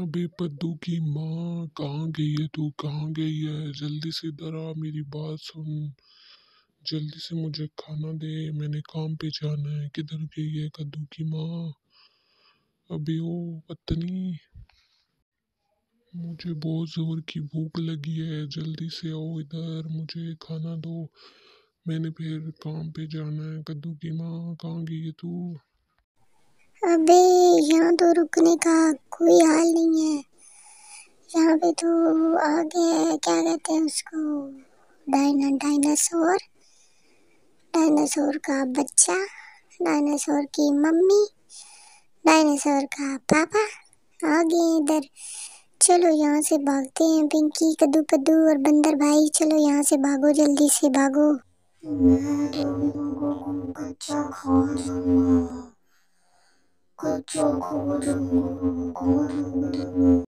अबे पद्दू की माँ कहाँ गई है, तू कहाँ गई है? जल्दी से इधर आ, मेरी बात सुन, जल्दी से मुझे खाना दे, मैंने काम पे जाना है। किधर गई है कद्दू की माँ? अबे ओ पत्नी, मुझे बहुत जोर की भूख लगी है, जल्दी से आओ इधर, मुझे खाना दो, मैंने फिर काम पे जाना है। कद्दू की माँ कहाँ गई है तू? अबे यहाँ तो रुकने का कोई हाल नहीं है, यहाँ पे तो आ गया क्या कहते हैं उसको, डायनासोर का बच्चा, डायनासोर की मम्मी, डायनासोर का पापा आ गए इधर। चलो यहाँ से भागते हैं। पिंकी, कद्दू और बंदर भाई, चलो यहाँ से भागो, जल्दी से भागो। मैं बच्चा खा कुछ खो दूंगा।